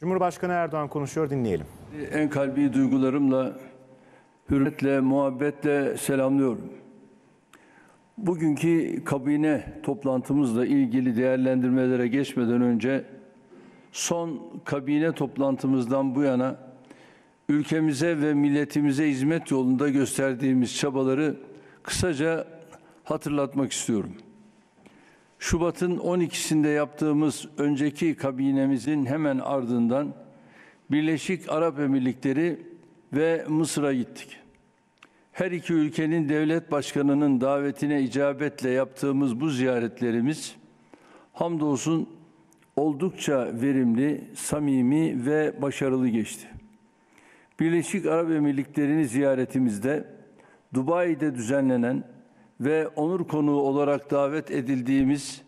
Cumhurbaşkanı Erdoğan konuşuyor, dinleyelim. En kalbi duygularımla, hürmetle, muhabbetle selamlıyorum. Bugünkü kabine toplantımızla ilgili değerlendirmelere geçmeden önce son kabine toplantımızdan bu yana ülkemize ve milletimize hizmet yolunda gösterdiğimiz çabaları kısaca hatırlatmak istiyorum. Şubat'ın 12'sinde yaptığımız önceki kabinemizin hemen ardından Birleşik Arap Emirlikleri ve Mısır'a gittik. Her iki ülkenin devlet başkanının davetine icabetle yaptığımız bu ziyaretlerimiz hamdolsun oldukça verimli, samimi ve başarılı geçti. Birleşik Arap Emirlikleri'ni ziyaretimizde Dubai'de düzenlenen ve onur konuğu olarak davet edildiğimiz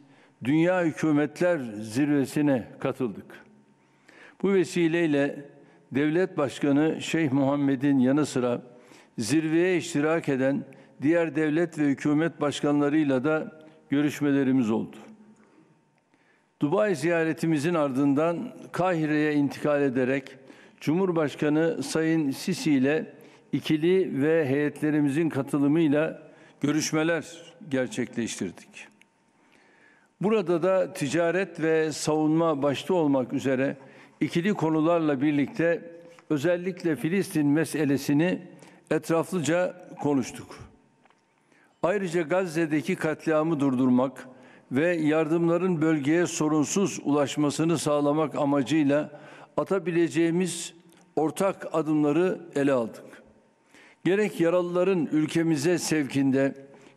Dünya Hükümetler Zirvesi'ne katıldık. Bu vesileyle Devlet Başkanı Şeyh Muhammed'in yanı sıra zirveye iştirak eden diğer devlet ve hükümet başkanlarıyla da görüşmelerimiz oldu. Dubai ziyaretimizin ardından Kahire'ye intikal ederek Cumhurbaşkanı Sayın Sisi ile ikili ve heyetlerimizin katılımıyla görüşmeler gerçekleştirdik. Burada da ticaret ve savunma başta olmak üzere ikili konularla birlikte özellikle Filistin meselesini etraflıca konuştuk. Ayrıca Gazze'deki katliamı durdurmak ve yardımların bölgeye sorunsuz ulaşmasını sağlamak amacıyla atabileceğimiz ortak adımları ele aldık. Gerek yaralıların ülkemize sevkinde,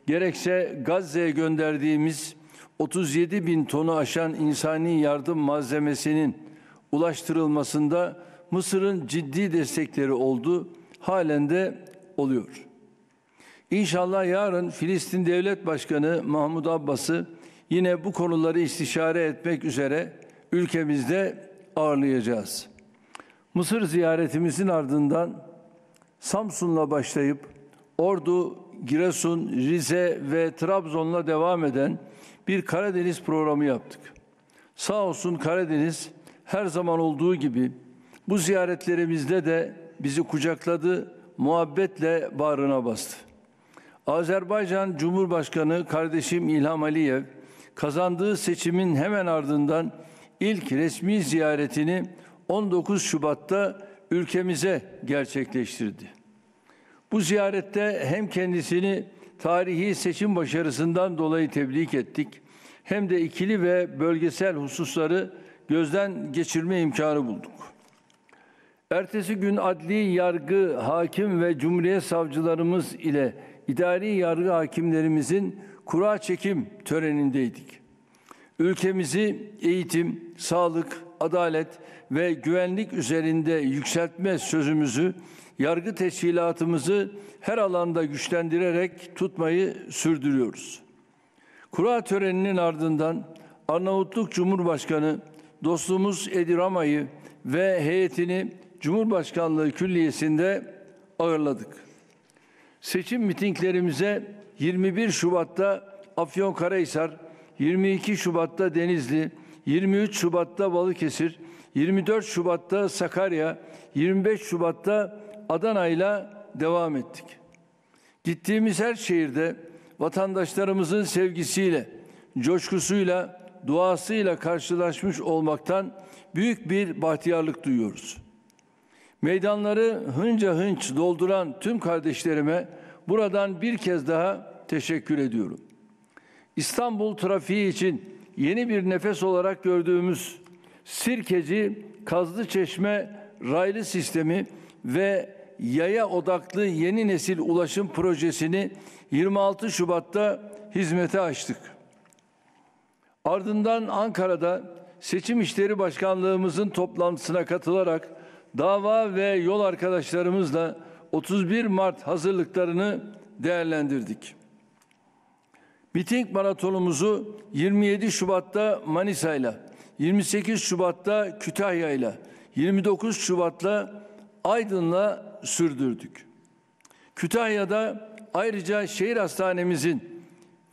gerekse Gazze'ye gönderdiğimiz 37.000 tonu aşan insani yardım malzemesinin ulaştırılmasında Mısır'ın ciddi destekleri oldu, halen de oluyor. İnşallah yarın Filistin Devlet Başkanı Mahmud Abbas'ı yine bu konuları istişare etmek üzere ülkemizde ağırlayacağız. Mısır ziyaretimizin ardından Samsun'la başlayıp Ordu, Giresun, Rize ve Trabzon'la devam eden bir Karadeniz programı yaptık. Sağ olsun Karadeniz her zaman olduğu gibi bu ziyaretlerimizde de bizi kucakladı, muhabbetle bağrına bastı. Azerbaycan Cumhurbaşkanı kardeşim İlham Aliyev kazandığı seçimin hemen ardından ilk resmi ziyaretini 19 Şubat'ta ülkemize gerçekleştirdi. Bu ziyarette hem kendisini tarihi seçim başarısından dolayı tebrik ettik, hem de ikili ve bölgesel hususları gözden geçirme imkanı bulduk. Ertesi gün adli yargı hakim ve Cumhuriyet savcılarımız ile idari yargı hakimlerimizin kura çekim törenindeydik. Ülkemizi eğitim, sağlık, adalet ve güvenlik üzerinde yükseltme sözümüzü, yargı teşkilatımızı her alanda güçlendirerek tutmayı sürdürüyoruz. Kura töreninin ardından Arnavutluk Cumhurbaşkanı dostumuz Edi Rama'yı ve heyetini Cumhurbaşkanlığı Külliyesi'nde ağırladık. Seçim mitinglerimize 21 Şubat'ta Afyonkarahisar, 22 Şubat'ta Denizli, 23 Şubat'ta Balıkesir, 24 Şubat'ta Sakarya, 25 Şubat'ta Adana ile devam ettik. Gittiğimiz her şehirde vatandaşlarımızın sevgisiyle, coşkusuyla, duasıyla karşılaşmış olmaktan büyük bir bahtiyarlık duyuyoruz. Meydanları hınca hınç dolduran tüm kardeşlerime buradan bir kez daha teşekkür ediyorum. İstanbul trafiği için yeni bir nefes olarak gördüğümüz Sirkeci, Kazlıçeşme raylı sistemi ve yaya odaklı yeni nesil ulaşım projesini 26 Şubat'ta hizmete açtık. Ardından Ankara'da Seçim İşleri Başkanlığımızın toplantısına katılarak dava ve yol arkadaşlarımızla 31 Mart hazırlıklarını değerlendirdik. Miting maratonumuzu 27 Şubat'ta Manisa'yla, 28 Şubat'ta Kütahya'yla, 29 Şubat'ta Aydın'la sürdürdük. Kütahya'da ayrıca şehir hastanemizin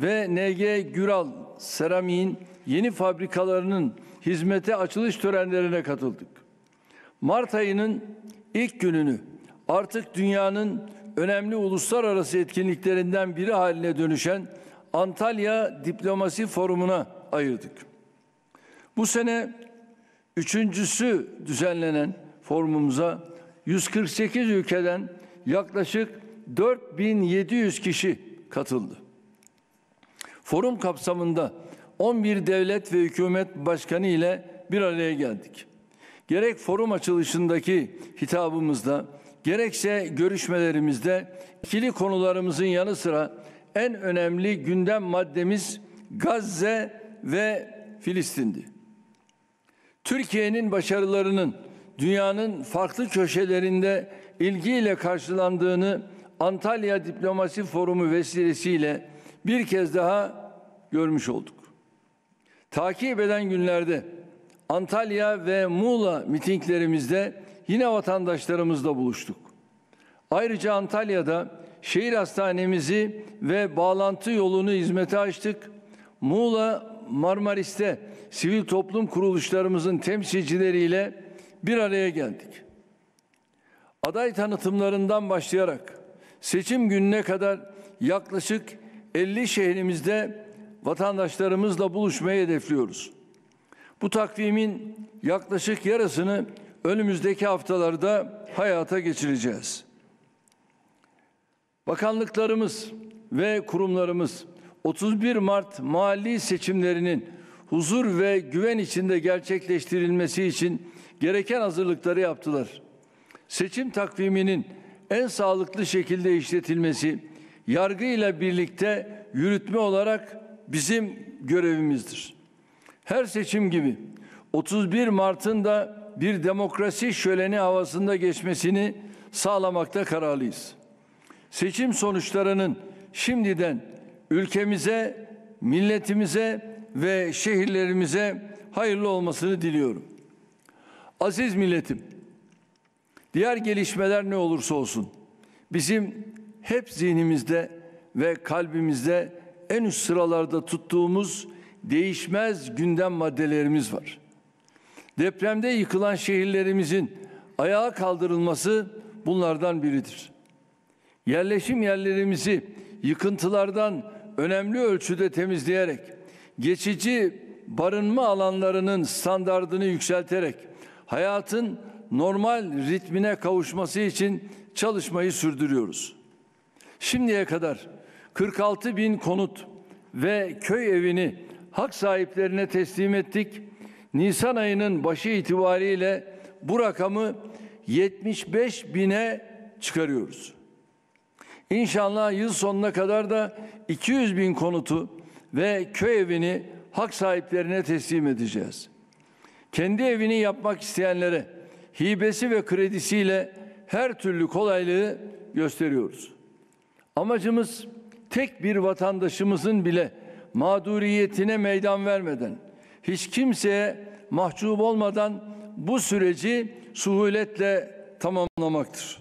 ve NG Güral Seramik'in yeni fabrikalarının hizmete açılış törenlerine katıldık. Mart ayının ilk gününü artık dünyanın önemli uluslararası etkinliklerinden biri haline dönüşen Antalya Diplomasi Forumu'na ayırdık. Bu sene üçüncüsü düzenlenen forumumuza 148 ülkeden yaklaşık 4700 kişi katıldı. Forum kapsamında 11 devlet ve hükümet başkanı ile bir araya geldik. Gerek forum açılışındaki hitabımızda, gerekse görüşmelerimizde ikili konularımızın yanı sıra en önemli gündem maddemiz Gazze ve Filistin'di. Türkiye'nin başarılarının dünyanın farklı köşelerinde ilgiyle karşılandığını Antalya Diplomasi Forumu vesilesiyle bir kez daha görmüş olduk. Takip eden günlerde Antalya ve Muğla mitinglerimizde yine vatandaşlarımızla buluştuk. Ayrıca Antalya'da şehir hastanemizi ve bağlantı yolunu hizmete açtık. Muğla, Marmaris'te sivil toplum kuruluşlarımızın temsilcileriyle bir araya geldik. Aday tanıtımlarından başlayarak seçim gününe kadar yaklaşık 50 şehrimizde vatandaşlarımızla buluşmayı hedefliyoruz. Bu takvimin yaklaşık yarısını önümüzdeki haftalarda hayata geçireceğiz. Bakanlıklarımız ve kurumlarımız 31 Mart mahalli seçimlerinin huzur ve güven içinde gerçekleştirilmesi için gereken hazırlıkları yaptılar. Seçim takviminin en sağlıklı şekilde işletilmesi, yargıyla birlikte yürütme olarak bizim görevimizdir. Her seçim gibi 31 Mart'ın da bir demokrasi şöleni havasında geçmesini sağlamakta kararlıyız. Seçim sonuçlarının şimdiden ülkemize, milletimize ve şehirlerimize hayırlı olmasını diliyorum. Aziz milletim, diğer gelişmeler ne olursa olsun bizim hep zihnimizde ve kalbimizde en üst sıralarda tuttuğumuz değişmez gündem maddelerimiz var. Depremde yıkılan şehirlerimizin ayağa kaldırılması bunlardan biridir. Yerleşim yerlerimizi yıkıntılardan önemli ölçüde temizleyerek, geçici barınma alanlarının standardını yükselterek hayatın normal ritmine kavuşması için çalışmayı sürdürüyoruz. Şimdiye kadar 46 bin konut ve köy evini hak sahiplerine teslim ettik. Nisan ayının başı itibariyle bu rakamı 75 bine çıkarıyoruz. İnşallah yıl sonuna kadar da 200 bin konutu ve köy evini hak sahiplerine teslim edeceğiz. Kendi evini yapmak isteyenlere hibesi ve kredisiyle her türlü kolaylığı gösteriyoruz. Amacımız tek bir vatandaşımızın bile mağduriyetine meydan vermeden, hiç kimseye mahcup olmadan bu süreci suhuletle tamamlamaktır.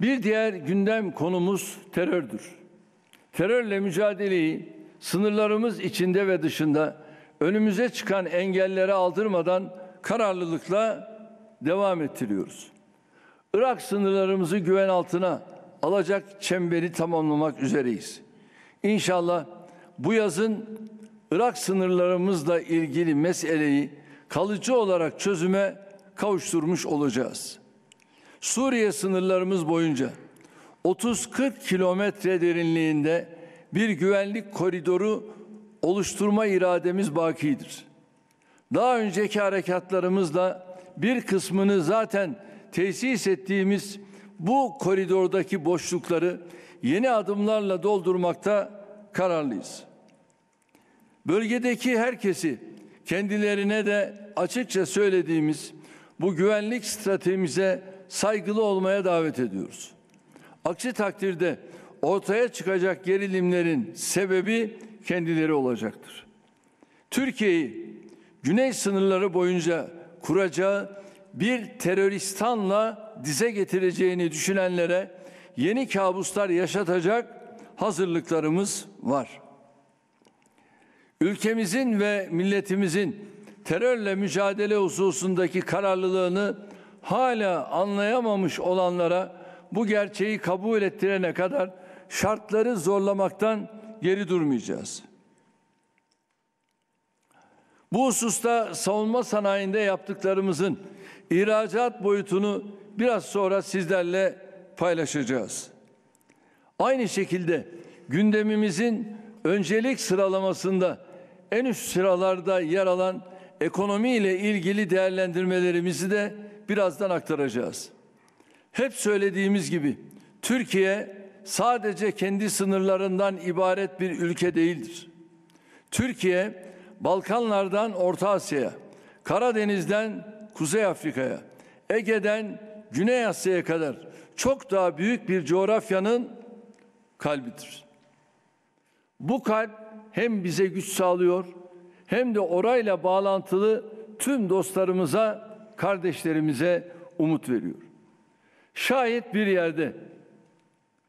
Bir diğer gündem konumuz terördür. Terörle mücadeleyi sınırlarımız içinde ve dışında önümüze çıkan engellere aldırmadan kararlılıkla devam ettiriyoruz. Irak sınırlarımızı güven altına alacak çemberi tamamlamak üzereyiz. İnşallah bu yazın Irak sınırlarımızla ilgili meseleyi kalıcı olarak çözüme kavuşturmuş olacağız. Suriye sınırlarımız boyunca 30-40 kilometre derinliğinde bir güvenlik koridoru oluşturma irademiz bakidir. Daha önceki harekatlarımızla bir kısmını zaten tesis ettiğimiz bu koridordaki boşlukları yeni adımlarla doldurmakta kararlıyız. Bölgedeki herkesi kendilerine de açıkça söylediğimiz bu güvenlik stratejimize saygılı olmaya davet ediyoruz. Aksi takdirde ortaya çıkacak gerilimlerin sebebi kendileri olacaktır. Türkiye'yi güney sınırları boyunca kuracağı bir teröristanla dize getireceğini düşünenlere yeni kabuslar yaşatacak hazırlıklarımız var. Ülkemizin ve milletimizin terörle mücadele hususundaki kararlılığını hala anlayamamış olanlara bu gerçeği kabul ettirene kadar şartları zorlamaktan geri durmayacağız. Bu hususta savunma sanayinde yaptıklarımızın ihracat boyutunu biraz sonra sizlerle paylaşacağız. Aynı şekilde gündemimizin öncelik sıralamasında en üst sıralarda yer alan ekonomiyle ilgili değerlendirmelerimizi de birazdan aktaracağız. Hep söylediğimiz gibi Türkiye sadece kendi sınırlarından ibaret bir ülke değildir. Türkiye Balkanlardan Orta Asya'ya, Karadeniz'den Kuzey Afrika'ya, Ege'den Güney Asya'ya kadar çok daha büyük bir coğrafyanın kalbidir. Bu kalp hem bize güç sağlıyor hem de orayla bağlantılı tüm dostlarımıza, kardeşlerimize umut veriyor. Şayet bir yerde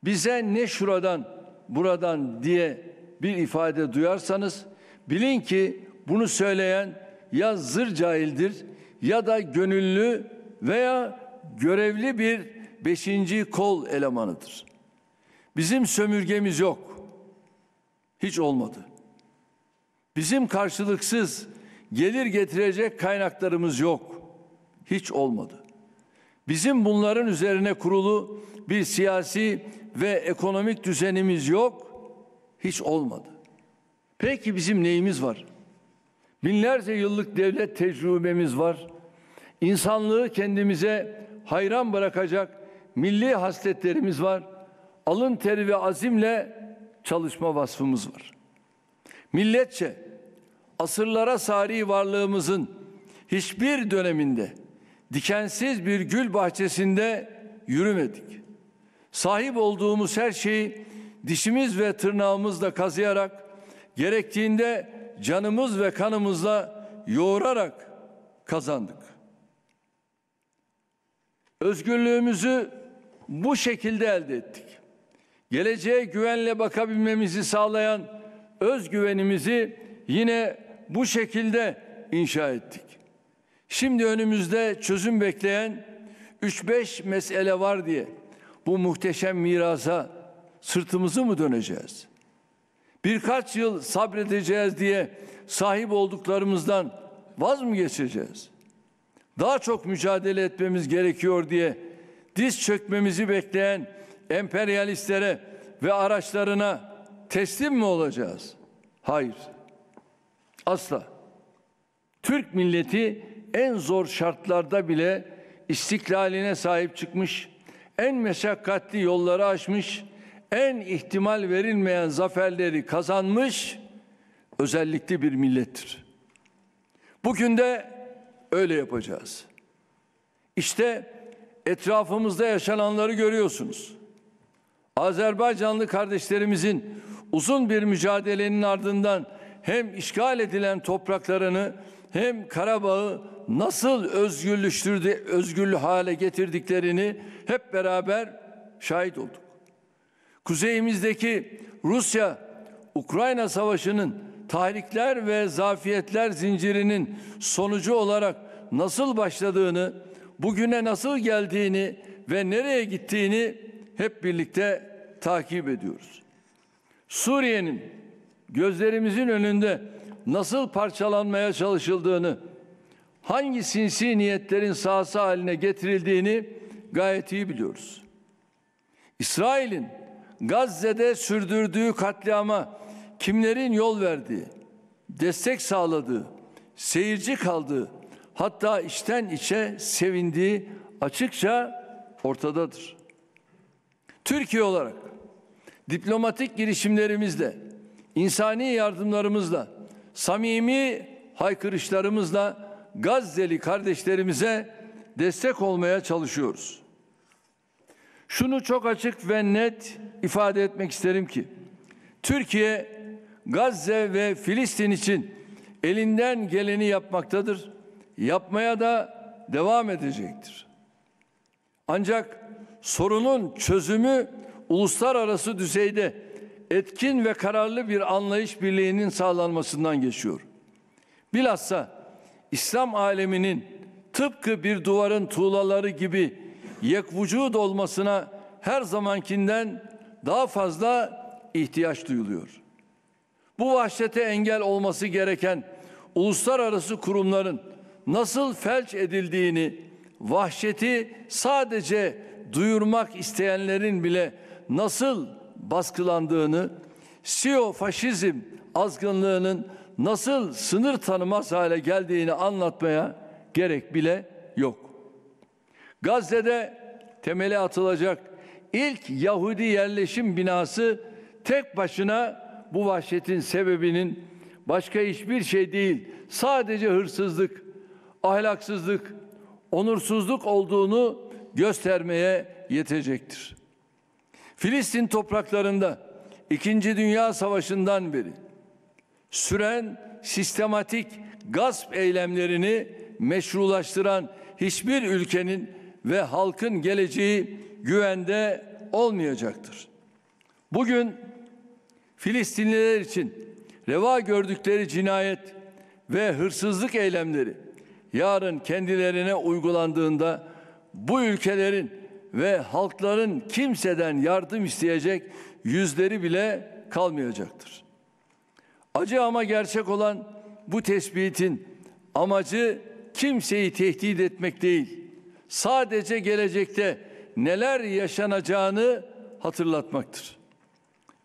bize ne şuradan buradan diye bir ifade duyarsanız bilin ki bunu söyleyen ya zır cahildir ya da gönüllü veya görevli bir 5. kol elemanıdır. Bizim sömürgemiz yok. Hiç olmadı. Bizim karşılıksız gelir getirecek kaynaklarımız yok. Hiç olmadı. Bizim bunların üzerine kurulu bir siyasi ve ekonomik düzenimiz yok. Hiç olmadı. Peki bizim neyimiz var? Binlerce yıllık devlet tecrübemiz var. İnsanlığı kendimize hayran bırakacak milli hasletlerimiz var. Alın teri ve azimle çalışma vasfımız var. Milletçe asırlara sari varlığımızın hiçbir döneminde dikensiz bir gül bahçesinde yürümedik. Sahip olduğumuz her şeyi dişimiz ve tırnağımızla kazıyarak, gerektiğinde canımız ve kanımızla yoğurarak kazandık. Özgürlüğümüzü bu şekilde elde ettik. Geleceğe güvenle bakabilmemizi sağlayan özgüvenimizi yine bu şekilde inşa ettik. Şimdi önümüzde çözüm bekleyen 3-5 mesele var diye bu muhteşem mirasa sırtımızı mı döneceğiz? Birkaç yıl sabredeceğiz diye sahip olduklarımızdan vaz mı geçeceğiz? Daha çok mücadele etmemiz gerekiyor diye diz çökmemizi bekleyen emperyalistlere ve araçlarına teslim mi olacağız? Hayır. Asla. Türk milleti en zor şartlarda bile istiklaline sahip çıkmış, en meşakkatli yolları aşmış, en ihtimal verilmeyen zaferleri kazanmış özellikli bir millettir. Bugün de öyle yapacağız. İşte etrafımızda yaşananları görüyorsunuz. Azerbaycanlı kardeşlerimizin uzun bir mücadelenin ardından hem işgal edilen topraklarını hem Karabağ'ı nasıl özgür hale getirdiklerini hep beraber şahit olduk. Kuzeyimizdeki Rusya-Ukrayna savaşının tahrikler ve zafiyetler zincirinin sonucu olarak nasıl başladığını, bugüne nasıl geldiğini ve nereye gittiğini hep birlikte takip ediyoruz. Suriye'nin gözlerimizin önünde nasıl parçalanmaya çalışıldığını, hangi sinsi niyetlerin sahası haline getirildiğini gayet iyi biliyoruz. İsrail'in Gazze'de sürdürdüğü katliama kimlerin yol verdiği, destek sağladığı, seyirci kaldığı, hatta içten içe sevindiği açıkça ortadadır. Türkiye olarak diplomatik girişimlerimizle, insani yardımlarımızla, samimi haykırışlarımızla Gazze'li kardeşlerimize destek olmaya çalışıyoruz. Şunu çok açık ve net ifade etmek isterim ki Türkiye Gazze ve Filistin için elinden geleni yapmaktadır. Yapmaya da devam edecektir. Ancak sorunun çözümü uluslararası düzeyde etkin ve kararlı bir anlayış birliğinin sağlanmasından geçiyor. Bilhassa İslam aleminin tıpkı bir duvarın tuğlaları gibi yekvücud olmasına her zamankinden daha fazla ihtiyaç duyuluyor. Bu vahşete engel olması gereken uluslararası kurumların nasıl felç edildiğini, vahşeti sadece duyurmak isteyenlerin bile nasıl baskılandığını, siyo-faşizm azgınlığının nasıl sınır tanımaz hale geldiğini anlatmaya gerek bile yok. Gazze'de temeli atılacak ilk Yahudi yerleşim binası tek başına bu vahşetin sebebinin başka hiçbir şey değil, sadece hırsızlık, ahlaksızlık, onursuzluk olduğunu göstermeye yetecektir. Filistin topraklarında 2. Dünya Savaşı'ndan beri süren sistematik gasp eylemlerini meşrulaştıran hiçbir ülkenin ve halkın geleceği güvende olmayacaktır. Bugün Filistinliler için reva gördükleri cinayet ve hırsızlık eylemleri yarın kendilerine uygulandığında bu ülkelerin ve halkların kimseden yardım isteyecek yüzleri bile kalmayacaktır. Acı ama gerçek olan bu tespitin amacı kimseyi tehdit etmek değil, sadece gelecekte neler yaşanacağını hatırlatmaktır.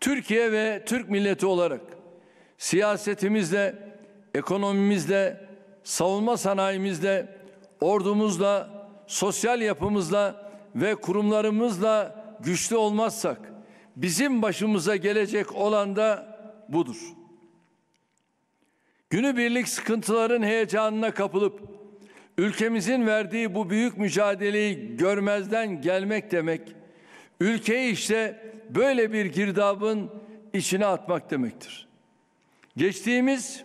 Türkiye ve Türk milleti olarak siyasetimizle, ekonomimizle, savunma sanayimizle, ordumuzla, sosyal yapımızla ve kurumlarımızla güçlü olmazsak bizim başımıza gelecek olan da budur. Günübirlik sıkıntıların heyecanına kapılıp ülkemizin verdiği bu büyük mücadeleyi görmezden gelmek demek, ülkeyi işte böyle bir girdabın içine atmak demektir. Geçtiğimiz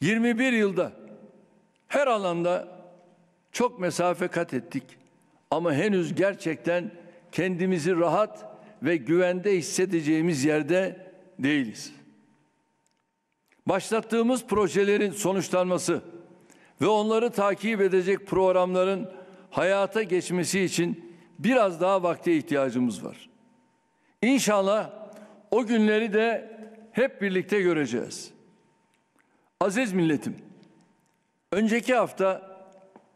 21 yılda her alanda çok mesafe kat ettik ama henüz gerçekten kendimizi rahat ve güvende hissedeceğimiz yerde değiliz. Başlattığımız projelerin sonuçlanması ve onları takip edecek programların hayata geçmesi için biraz daha vakte ihtiyacımız var. İnşallah o günleri de hep birlikte göreceğiz. Aziz milletim, önceki hafta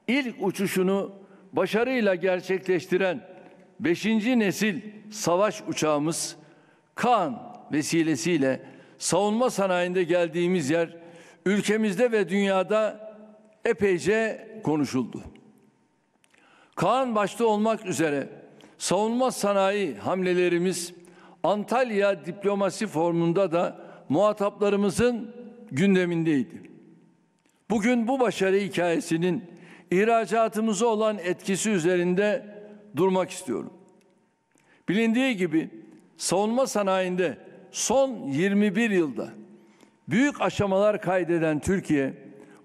ilk uçuşunu başarıyla gerçekleştiren 5. nesil savaş uçağımız Kaan vesilesiyle savunma sanayinde geldiğimiz yer ülkemizde ve dünyada epeyce konuşuldu. Kaan başta olmak üzere savunma sanayi hamlelerimiz Antalya Diplomasi Forumu'nda da muhataplarımızın gündemindeydi. Bugün bu başarı hikayesinin ihracatımıza olan etkisi üzerinde durmak istiyorum. Bilindiği gibi savunma sanayinde son 21 yılda büyük aşamalar kaydeden Türkiye,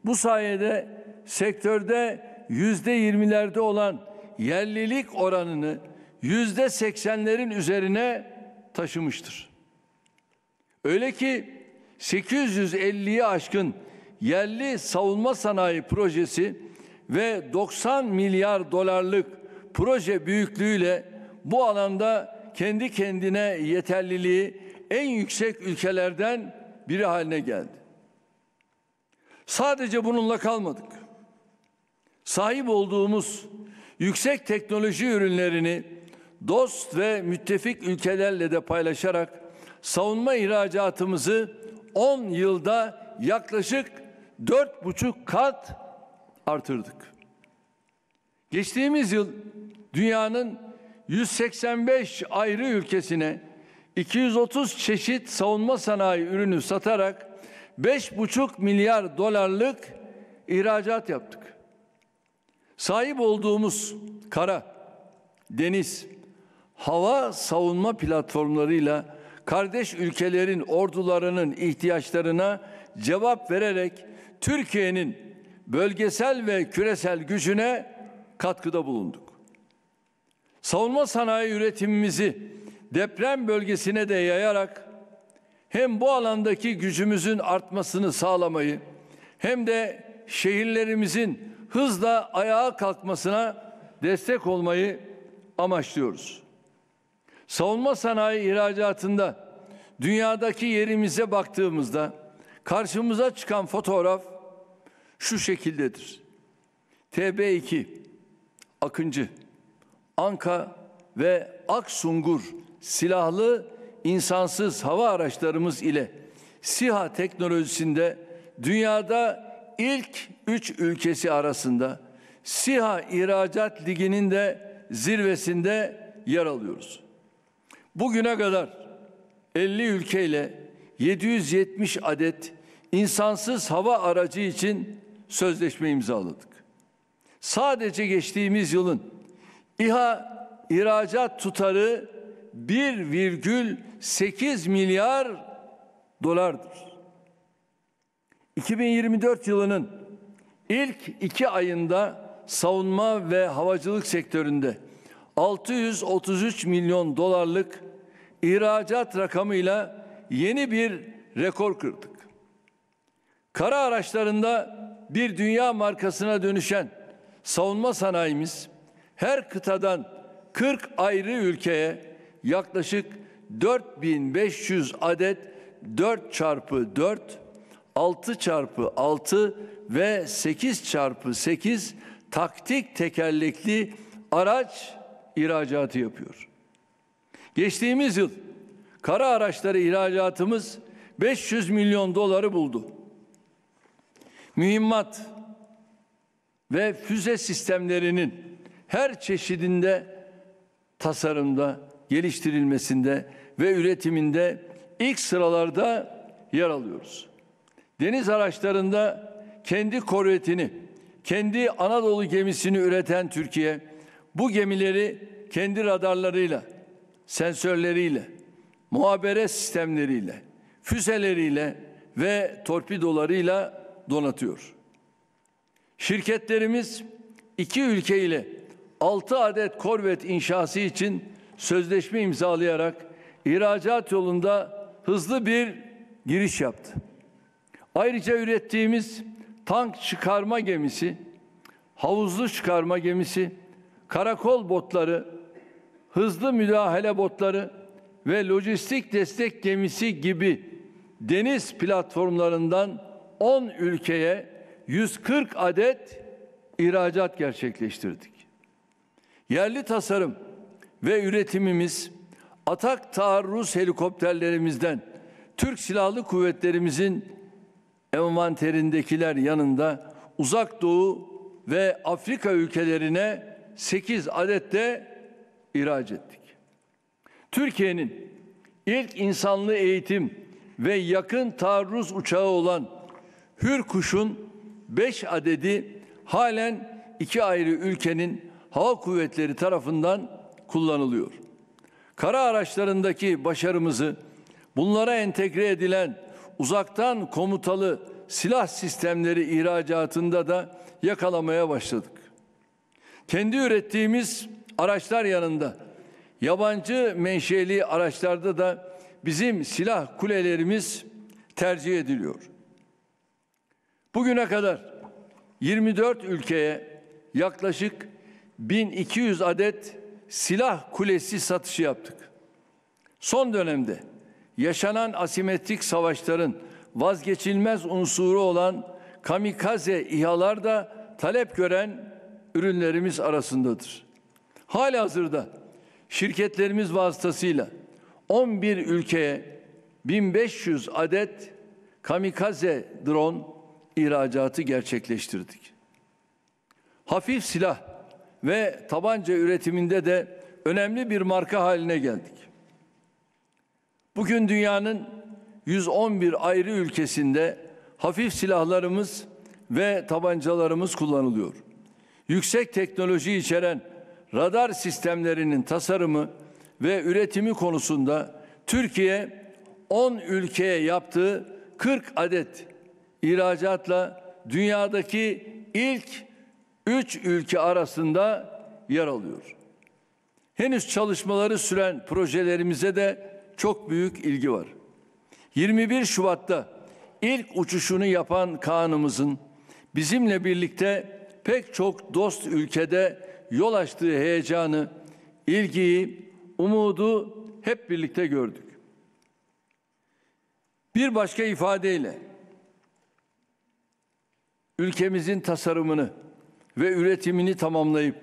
bu sayede sektörde %20'lerde olan yerlilik oranını %80'lerin üzerine taşımıştır. Öyle ki 850'yi aşkın yerli savunma sanayi projesi ve 90 milyar dolarlık proje büyüklüğüyle bu alanda kendi kendine yeterliliği en yüksek ülkelerden biri haline geldi. Sadece bununla kalmadık. Sahip olduğumuz yüksek teknoloji ürünlerini dost ve müttefik ülkelerle de paylaşarak savunma ihracatımızı 10 yılda yaklaşık 4,5 kat artırdık. Geçtiğimiz yıl dünyanın 185 ayrı ülkesine 230 çeşit savunma sanayi ürünü satarak 5,5 milyar dolarlık ihracat yaptık. Sahip olduğumuz kara, deniz, hava savunma platformlarıyla kardeş ülkelerin ordularının ihtiyaçlarına cevap vererek Türkiye'nin bölgesel ve küresel gücüne katkıda bulunduk. Savunma sanayi üretimimizi deprem bölgesine de yayarak hem bu alandaki gücümüzün artmasını sağlamayı hem de şehirlerimizin hızla ayağa kalkmasına destek olmayı amaçlıyoruz. Savunma sanayi ihracatında dünyadaki yerimize baktığımızda karşımıza çıkan fotoğraf şu şekildedir. TB2, Akıncı, Anka ve Aksungur silahlı insansız hava araçlarımız ile SİHA teknolojisinde dünyada ilk 3 ülkesi arasında SİHA İhracat Ligi'nin de zirvesinde yer alıyoruz. Bugüne kadar 50 ülkeyle 770 adet insansız hava aracı için sözleşme imzaladık. Sadece geçtiğimiz yılın İHA ihracat tutarı 1,8 milyar dolardır. 2024 yılının ilk 2 ayında savunma ve havacılık sektöründe 633 milyon dolarlık ihracat rakamıyla yeni bir rekor kırdık. Kara araçlarında bir dünya markasına dönüşen savunma sanayimiz her kıtadan 40 ayrı ülkeye yaklaşık 4.500 adet 4x4, 6x6 ve 8x8 taktik tekerlekli araç ihracatı yapıyor. Geçtiğimiz yıl kara araçları ihracatımız 500 milyon doları buldu. Mühimmat ve füze sistemlerinin her çeşidinde tasarımda, geliştirilmesinde ve üretiminde ilk sıralarda yer alıyoruz. Deniz araçlarında kendi korvetini, kendi Anadolu gemisini üreten Türkiye, bu gemileri kendi radarlarıyla, sensörleriyle, muhabere sistemleriyle, füzeleriyle ve torpidolarıyla donatıyor. Şirketlerimiz 2 ülke ile 6 adet korvet inşası için sözleşme imzalayarak ihracat yolunda hızlı bir giriş yaptı. Ayrıca ürettiğimiz tank çıkarma gemisi, havuzlu çıkarma gemisi, karakol botları, hızlı müdahale botları ve lojistik destek gemisi gibi deniz platformlarından 10 ülkeye 140 adet ihracat gerçekleştirdik. Yerli tasarım ve üretimimiz atak taarruz helikopterlerimizden Türk Silahlı Kuvvetlerimizin envanterindekiler yanında Uzak Doğu ve Afrika ülkelerine 8 adet de ihraç ettik. Türkiye'nin ilk insanlı eğitim ve yakın taarruz uçağı olan Hürkuş'un 5 adedi halen 2 ayrı ülkenin hava kuvvetleri tarafından kullanılıyor. Kara araçlarındaki başarımızı bunlara entegre edilen uzaktan komutalı silah sistemleri ihracatında da yakalamaya başladık. Kendi ürettiğimiz araçlar yanında yabancı menşeli araçlarda da bizim silah kulelerimiz tercih ediliyor. Bugüne kadar 24 ülkeye yaklaşık 1200 adet silah kulesi satışı yaptık. Son dönemde yaşanan asimetrik savaşların vazgeçilmez unsuru olan kamikaze İHA'lar da talep gören ürünlerimiz arasındadır. Halihazırda şirketlerimiz vasıtasıyla 11 ülkeye 1500 adet kamikaze drone ihracatı gerçekleştirdik. Hafif silah ve tabanca üretiminde de önemli bir marka haline geldik. Bugün dünyanın 111 ayrı ülkesinde hafif silahlarımız ve tabancalarımız kullanılıyor. Yüksek teknoloji içeren radar sistemlerinin tasarımı ve üretimi konusunda Türkiye 10 ülkeye yaptığı 40 adet ihracatla dünyadaki ilk 3 ülke arasında yer alıyor. Henüz çalışmaları süren projelerimize de çok büyük ilgi var. 21 Şubat'ta ilk uçuşunu yapan Kaan'ımızın bizimle birlikte pek çok dost ülkede yol açtığı heyecanı, ilgiyi, umudu hep birlikte gördük. Bir başka ifadeyle ülkemizin tasarımını ve üretimini tamamlayıp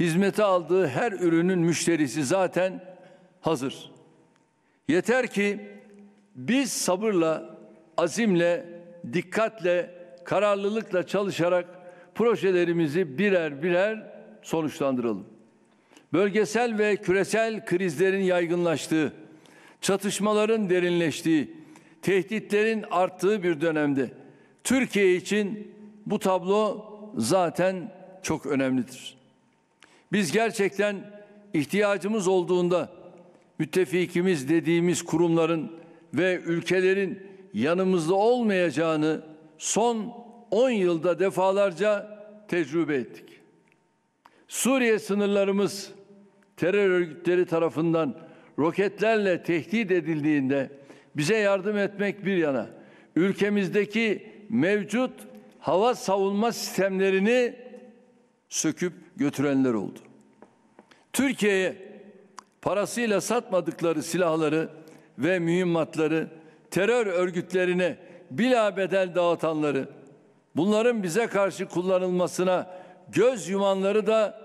hizmete aldığı her ürünün müşterisi zaten hazır. Yeter ki biz sabırla, azimle, dikkatle, kararlılıkla çalışarak projelerimizi birer birer sonuçlandıralım. Bölgesel ve küresel krizlerin yaygınlaştığı, çatışmaların derinleştiği, tehditlerin arttığı bir dönemde Türkiye için bu tablo zaten çok önemlidir. Biz gerçekten ihtiyacımız olduğunda müttefikimiz dediğimiz kurumların ve ülkelerin yanımızda olmayacağını son 10 yılda defalarca tecrübe ettik. Suriye sınırlarımız terör örgütleri tarafından roketlerle tehdit edildiğinde bize yardım etmek bir yana, ülkemizdeki mevcut hava savunma sistemlerini söküp götürenler oldu. Türkiye'ye parasıyla satmadıkları silahları ve mühimmatları terör örgütlerine bilabedel dağıtanları, bunların bize karşı kullanılmasına göz yumanları da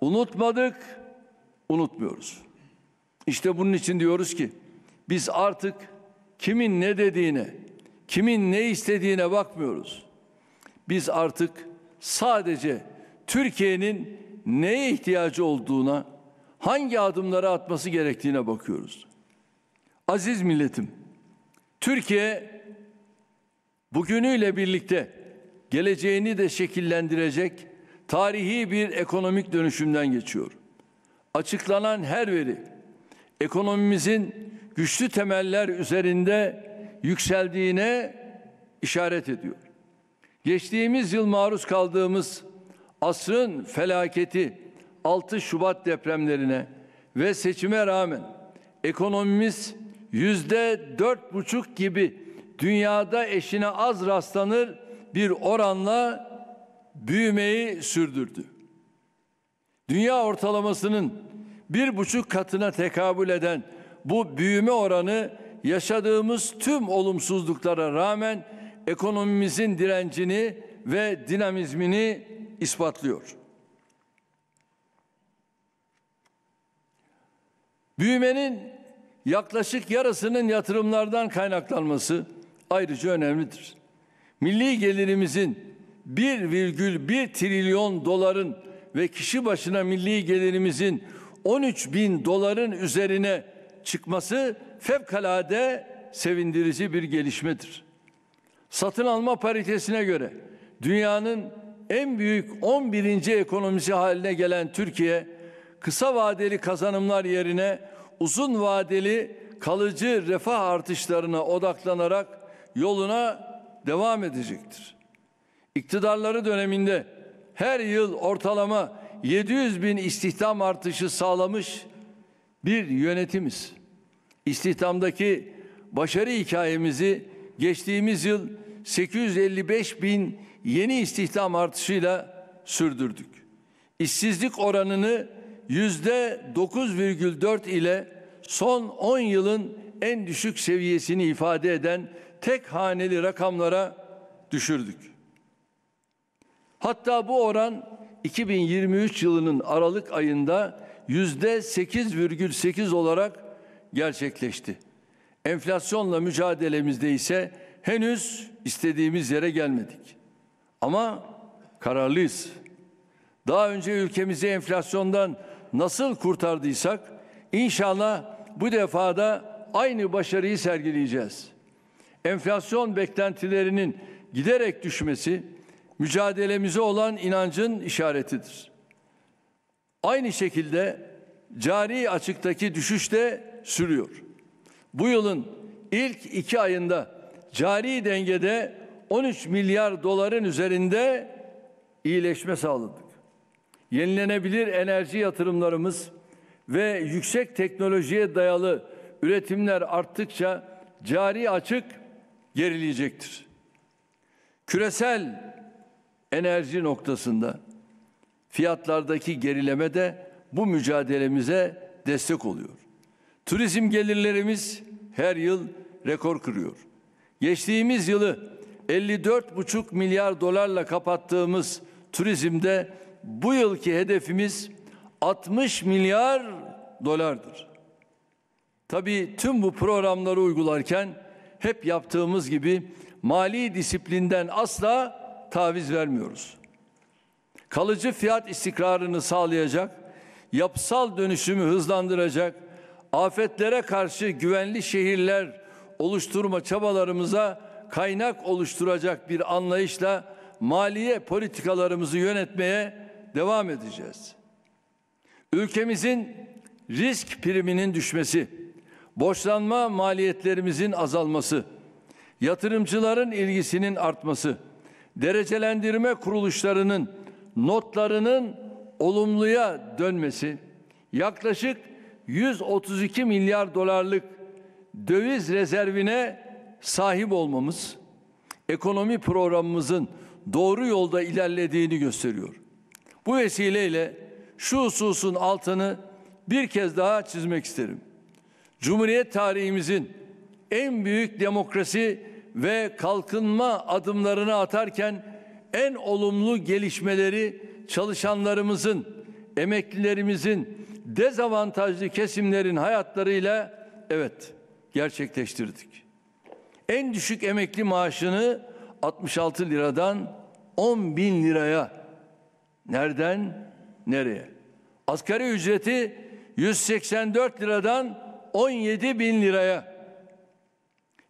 unutmadık, unutmuyoruz. İşte bunun için diyoruz ki biz artık kimin ne dediğine, kimin ne istediğine bakmıyoruz. Biz artık sadece Türkiye'nin neye ihtiyacı olduğuna, hangi adımları atması gerektiğine bakıyoruz. Aziz milletim, Türkiye bugünüyle birlikte geleceğini de şekillendirecek tarihi bir ekonomik dönüşümden geçiyor. Açıklanan her veri, ekonomimizin güçlü temeller üzerinde yükseldiğine işaret ediyor. Geçtiğimiz yıl maruz kaldığımız asrın felaketi 6 Şubat depremlerine ve seçime rağmen ekonomimiz %4,5 gibi dünyada eşine az rastlanır bir oranla büyümeyi sürdürdü. Dünya ortalamasının 1,5 katına tekabül eden bu büyüme oranı yaşadığımız tüm olumsuzluklara rağmen ekonomimizin direncini ve dinamizmini ispatlıyor. Büyümenin yaklaşık yarısının yatırımlardan kaynaklanması ayrıca önemlidir. Milli gelirimizin 1,1 trilyon doların ve kişi başına milli gelirimizin 13 bin doların üzerine çıkması fevkalade sevindirici bir gelişmedir. Satın alma paritesine göre dünyanın en büyük 11. ekonomisi haline gelen Türkiye, kısa vadeli kazanımlar yerine uzun vadeli kalıcı refah artışlarına odaklanarak yoluna devam edecektir. İktidarları döneminde her yıl ortalama 700 bin istihdam artışı sağlamış bir yönetimiz. İstihdamdaki başarı hikayemizi geçtiğimiz yıl 855 bin yeni istihdam artışıyla sürdürdük. İşsizlik oranını %9,4 ile son 10 yılın en düşük seviyesini ifade eden tek haneli rakamlara düşürdük. Hatta bu oran 2023 yılının Aralık ayında %8,8 olarak gerçekleşti. Enflasyonla mücadelemizde ise henüz istediğimiz yere gelmedik. Ama kararlıyız. Daha önce ülkemizi enflasyondan nasıl kurtardıysak inşallah bu defa da aynı başarıyı sergileyeceğiz. Enflasyon beklentilerinin giderek düşmesi mücadelemize olan inancın işaretidir. Aynı şekilde cari açıktaki düşüş de sürüyor. Bu yılın ilk 2 ayında cari dengede 13 milyar doların üzerinde iyileşme sağladık. Yenilenebilir enerji yatırımlarımız ve yüksek teknolojiye dayalı üretimler arttıkça cari açık gerileyecektir. Küresel enerji noktasında fiyatlardaki gerileme de bu mücadelemize destek oluyor. Turizm gelirlerimiz her yıl rekor kırıyor. Geçtiğimiz yılı 54,5 milyar dolarla kapattığımız turizmde bu yılki hedefimiz 60 milyar dolardır. Tabii tüm bu programları uygularken hep yaptığımız gibi mali disiplinden asla taviz vermiyoruz. Kalıcı fiyat istikrarını sağlayacak, yapısal dönüşümü hızlandıracak, afetlere karşı güvenli şehirler oluşturma çabalarımıza kaynak oluşturacak bir anlayışla maliye politikalarımızı yönetmeye devam edeceğiz. Ülkemizin risk priminin düşmesi, borçlanma maliyetlerimizin azalması, yatırımcıların ilgisinin artması, derecelendirme kuruluşlarının notlarının olumluya dönmesi, yaklaşık 132 milyar dolarlık döviz rezervine sahip olmamız, ekonomi programımızın doğru yolda ilerlediğini gösteriyor. Bu vesileyle şu hususun altını bir kez daha çizmek isterim. Cumhuriyet tarihimizin en büyük demokrasi ve kalkınma adımlarını atarken en olumlu gelişmeleri çalışanlarımızın, emeklilerimizin, dezavantajlı kesimlerin hayatlarıyla evet gerçekleştirdik. En düşük emekli maaşını 66 liradan 10 bin liraya, nereden nereye? Asgari ücreti 184 liradan 17 bin liraya,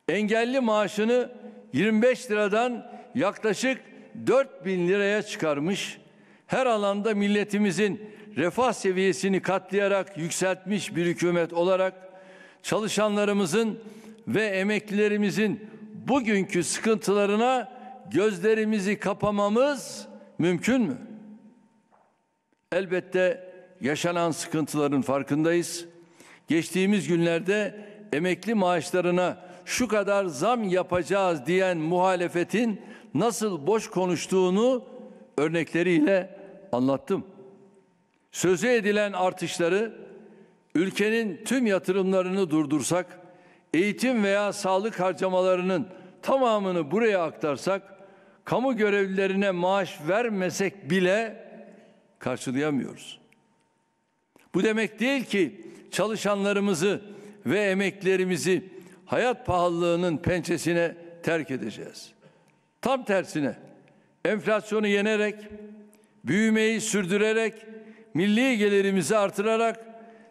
engelli maaşını 25 liradan yaklaşık 4 bin liraya çıkarmış, her alanda milletimizin refah seviyesini katlayarak yükseltmiş bir hükümet olarak çalışanlarımızın ve emeklilerimizin bugünkü sıkıntılarına gözlerimizi kapamamız mümkün mü? Elbette yaşanan sıkıntıların farkındayız. Geçtiğimiz günlerde emekli maaşlarına şu kadar zam yapacağız diyen muhalefetin nasıl boş konuştuğunu örnekleriyle anlattım. Sözü edilen artışları, ülkenin tüm yatırımlarını durdursak, eğitim veya sağlık harcamalarının tamamını buraya aktarsak, kamu görevlilerine maaş vermesek bile karşılayamıyoruz. Bu demek değil ki çalışanlarımızı ve emeklilerimizi hayat pahalılığının pençesine terk edeceğiz. Tam tersine enflasyonu yenerek, büyümeyi sürdürerek, milli gelirimizi artırarak,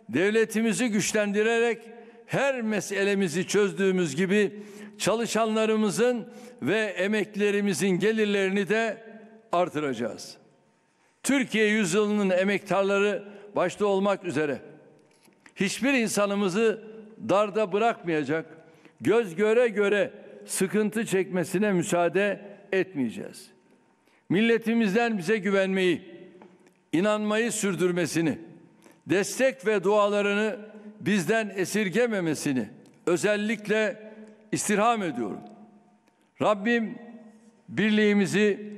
devletimizi güçlendirerek her meselemizi çözdüğümüz gibi çalışanlarımızın ve emeklilerimizin gelirlerini de artıracağız. Türkiye yüzyılının emektarları başta olmak üzere hiçbir insanımızı darda bırakmayacak, göz göre göre sıkıntı çekmesine müsaade etmeyeceğiz. Milletimizden bize güvenmeyi, inanmayı sürdürmesini, destek ve dualarını bizden esirgememesini özellikle istirham ediyorum. Rabbim birliğimizi,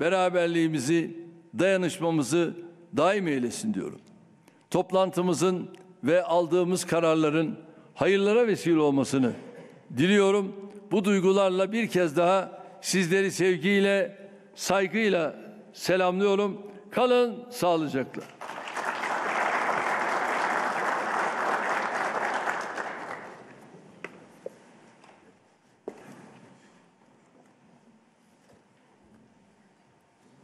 beraberliğimizi, dayanışmamızı daim eylesin diyorum. Toplantımızın ve aldığımız kararların hayırlara vesile olmasını diliyorum. Bu duygularla bir kez daha sizleri sevgiyle, saygıyla selamlıyorum. Kalın sağlıcakla.